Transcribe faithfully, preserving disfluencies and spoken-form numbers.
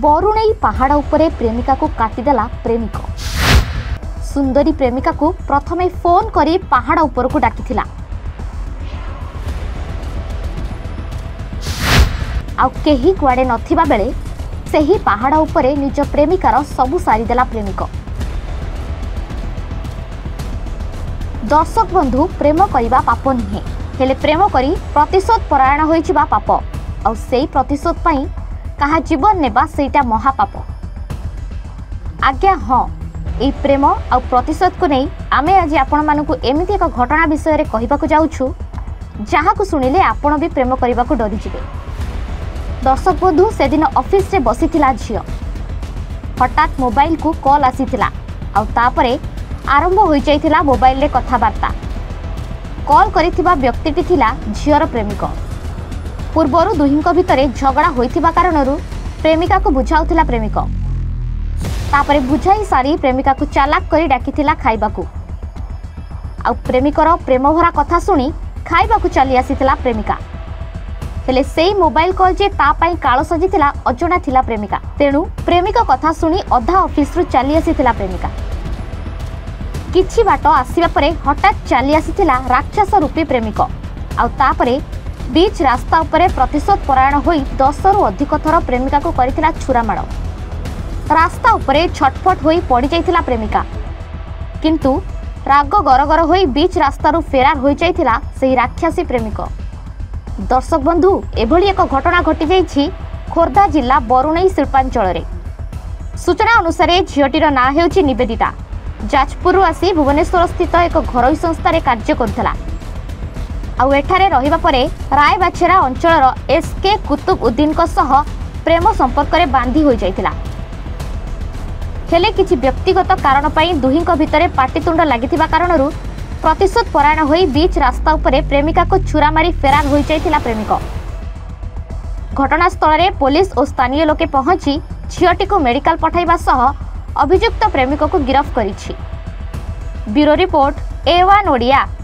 बरुणई पहाड़ उपरे प्रेमिका को काटिदेला प्रेमिक। सुंदरी प्रेमिका को प्रथमे फोन करी पहाड़ उपर को डाकिथिला, आ केही कुआडे नथिबा बेले सेही पहाड़ उपरे निज प्रेमिकार सबु सारीदेला प्रेमिक। दर्शक बंधु, प्रेम करिबा पाप नहे, हेले प्रेम करी प्रतिशोध परायण होइचिबा पाप। आ सेही प्रतिशोध पई कहा जीवन नेबा सेटा महापाप। आज्ञा हाँ, ये प्रेम आ प्रतिशोध को नहीं आम आज आपण मानकु एमती एक घटना विषय रे कहबाकु जाउछु, जहाकु सुनिले आपण भी प्रेम करने को डरी जिबे। दर्शक बंधु, से दिन ऑफिस रे बसी थिला झियो, हठात मोबाइल को कॉल आसी थिला। आ तापरे आरंभ होई जाइथिला मोबाइल रे कथाबार्ता। कॉल करिथिबा व्यक्तिटी थिला झियोर प्रेमिक। पूर्वर दुहिंको भितरे झगड़ा होइथिबा कारणरू प्रेमिका को बुझाउथिला प्रेमिक। तापरे बुझाई सारी प्रेमिका को चालाक करी डाकिथिला खाइबाकू। आ प्रेमिकर प्रेमभरा कथा सुनी खाइबाकू चली आसीथिला प्रेमिका। हेले सेई मोबाइल कॉल जे ता पई कालो सजिथिला अजणा थिला प्रेमिका। तेणु प्रेमिका कथा सुनी अधा ऑफिस रु चली आसीथिला प्रेमिका। किछि बाट आसीबा परे हठात चली आसीथिला राक्षस रूपी प्रेमिक। आ तापरे बीच रास्ता उपरे प्रतिशोध परायण होई दस रु अधिक थर प्रेमिका को करिथिला छुरामाड़। रास्ता उपरे छटफट होई पड़ी जाइथिला प्रेमिका, किंतु राग गरगर होई बीच रास्तारु फेरार होई जाइथिला सेही राक्षसी प्रेमिक। दर्शक बंधु, एभली एक घटना घटी जाइछि खोर्धा जिला बरुणई शिल्पांचल रे। सूचना अनुसार झीटीर ना हेउछि निवेदिता। जाजपुर आसी भुवनेश्वर स्थित एक घरोई संस्थार कार्य करुथिला। आउ एठारे रहिबा परे रायबाछेरा अंचलर एसके कुतुबउद्दीन सह प्रेम संपर्क रे बांधी होई जाइतिला। हेले किछि व्यक्तिगत कारण पई दुहिंको भितरे पाटीतुंड लागिथिबा कारणरू प्रतिशोध परायण होई बीच रास्ता उपरे प्रेमिका को छुरा मारी फेरार होई जाइतिला प्रेमिक। घटनास्थल रे पुलिस और स्थानीय लोके पहुंची झियोटी को मेडिकल पठाइबा सह अभियुक्त प्रेमिक को गिरफ्त करिछि। Bureau report A one Odia.